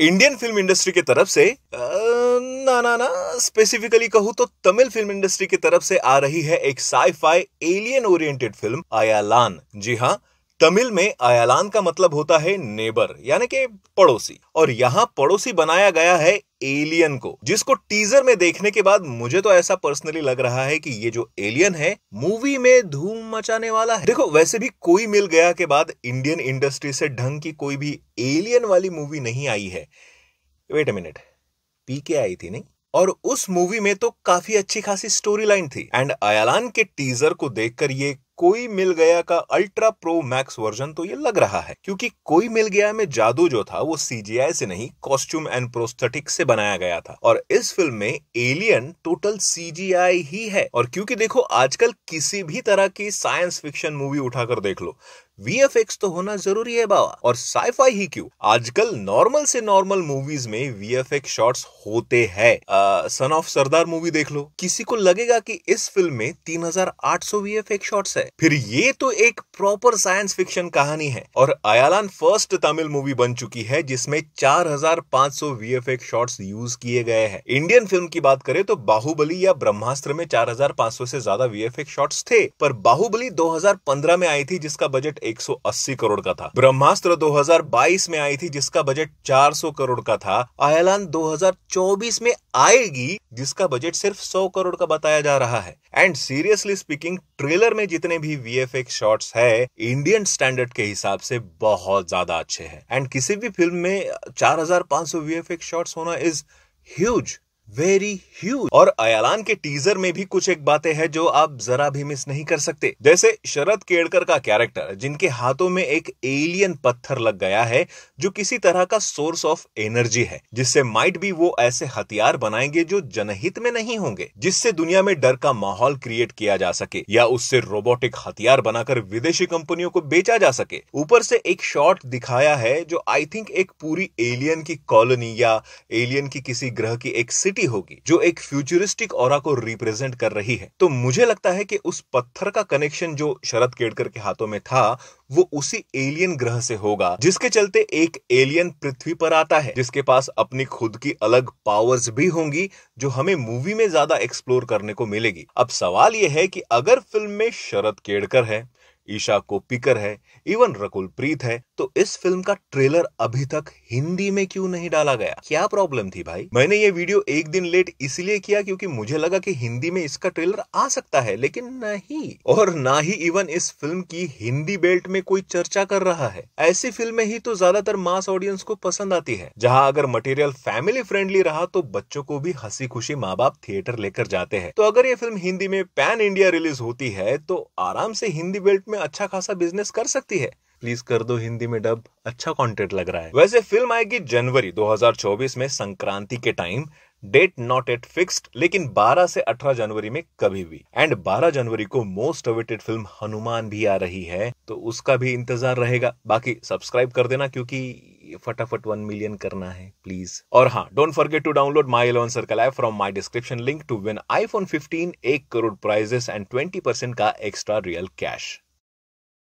Indian film industry की तरफ से ना स्पेसिफिकली कहूं तो तमिल फिल्म इंडस्ट्री की तरफ से आ रही है एक sci fi alien oriented film Ayalaan. जी हाँ, तमिल में आयालान का मतलब होता है नेबर यानी कि पड़ोसी, और यहाँ पड़ोसी बनाया गया है एलियन को, जिसको टीजर में देखने के बाद मुझे तो ऐसा पर्सनली लग रहा है कि ये जो एलियन है मूवी में धूम मचाने वाला है। देखो, वैसे भी कोई मिल गया के बाद इंडियन इंडस्ट्री से ढंग की कोई भी एलियन वाली मूवी नहीं आई है। वेट अ मिनट, पीके आई थी नहीं? और उस मूवी में तो काफी अच्छी खासी स्टोरी लाइन थी। एंड आयालान के टीजर को देखकर ये कोई मिल गया का अल्ट्रा प्रो मैक्स वर्जन तो ये लग रहा है, क्योंकि कोई मिल गया में जादू जो था वो सीजीआई से नहीं, कॉस्ट्यूम एंड प्रोस्थेटिक से बनाया गया था, और इस फिल्म में एलियन टोटल सीजीआई ही है। और क्योंकि देखो, आजकल किसी भी तरह की साइंस फिक्शन मूवी उठाकर देख लो, वीएफएक्स तो होना जरूरी है बाबा, और साईफाई ही क्यों, आजकल नॉर्मल से नॉर्मल मूवीज में वीएफएक्स शॉट्स होते हैं। सन ऑफ सरदार मूवी देख लो, किसी को लगेगा कि इस फिल्म में 3800 वीएफएक्स शॉट्स है, फिर ये तो एक प्रॉपर साइंस फिक्शन कहानी है। और आयालान फर्स्ट तमिल मूवी बन चुकी है जिसमें 4500 वीएफएक्स शॉट्स यूज किए गए हैं। इंडियन फिल्म की बात करें तो बाहुबली या ब्रह्मास्त्र में 4500 से ज्यादा वीएफएक्स शॉट्स थे, पर बाहुबली 2015 में आई थी जिसका बजट 180 करोड़ का था, ब्रह्मास्त्र 2022 में आई थी जिसका बजट 400 करोड़ का था, आयालान 2024 में आएगी जिसका बजट सिर्फ 100 करोड़ का बताया जा रहा है। एंड सीरियसली स्पीकिंग, ट्रेलर में जितने भी वीएफएक्स शॉट्स है इंडियन स्टैंडर्ड के हिसाब से बहुत ज्यादा अच्छे हैं। एंड किसी भी फिल्म में 4500 वीएफएक्स शॉट्स होना इज ह्यूज, वेरी ह्यूज। और आयालान के टीजर में भी कुछ एक बातें हैं जो आप जरा भी मिस नहीं कर सकते, जैसे शरद केड़कर का कैरेक्टर जिनके हाथों में एक एलियन पत्थर लग गया है जो किसी तरह का सोर्स ऑफ एनर्जी है, जिससे माइट भी वो ऐसे हथियार बनाएंगे जो जनहित में नहीं होंगे, जिससे दुनिया में डर का माहौल क्रिएट किया जा सके या उससे रोबोटिक हथियार बनाकर विदेशी कंपनियों को बेचा जा सके। ऊपर से एक शॉट दिखाया है जो आई थिंक एक पूरी एलियन की कॉलोनी या एलियन की किसी ग्रह की एक होगी जो एक फ्यूचरिस्टिक ऑरा को रिप्रेजेंट कर रही है। तो मुझे लगता है कि उस पत्थर का कनेक्शन जो शरद केड़कर के हाथों में था वो उसी एलियन ग्रह से होगा, जिसके चलते एक एलियन पृथ्वी पर आता है जिसके पास अपनी खुद की अलग पावर्स भी होंगी जो हमें मूवी में ज्यादा एक्सप्लोर करने को मिलेगी। अब सवाल यह है कि अगर फिल्म में शरद केड़कर है, ईशा कोपिकर है, इवन रकुल प्रीत है, तो इस फिल्म का ट्रेलर अभी तक हिंदी में क्यों नहीं डाला गया? क्या प्रॉब्लम थी भाई? मैंने ये वीडियो एक दिन लेट इसलिए किया क्योंकि मुझे लगा कि हिंदी में इसका ट्रेलर आ सकता है, लेकिन नहीं, और ना ही इवन इस फिल्म की हिंदी बेल्ट में कोई चर्चा कर रहा है। ऐसी फिल्में ही तो ज्यादातर मास ऑडियंस को पसंद आती है, जहाँ अगर मटेरियल फैमिली फ्रेंडली रहा तो बच्चों को भी हंसी खुशी माँ बाप थिएटर लेकर जाते हैं। तो अगर ये फिल्म हिंदी में पैन इंडिया रिलीज होती है तो आराम से हिंदी बेल्ट अच्छा खासा बिजनेस कर सकती है। प्लीज कर दो हिंदी में डब, अच्छा कंटेंट लग रहा है। वैसे फिल्म आएगी जनवरी 2024 में संक्रांति के time, date not eight fixed, लेकिन 12 से 18 जनवरी में कभी भी। एंड 12 जनवरी को मोस्ट अवेटेड फिल्म हनुमान भी आ रही है, तो उसका भी इंतजार रहेगा। बाकी सब्सक्राइब कर देना क्योंकि फटाफट 1 मिलियन करना है प्लीज। और हाँ, don't forget to download my 11 circle app from my description link to win iPhone 15, 1 crore prizes and 20% का एक्स्ट्रा रियल कैश।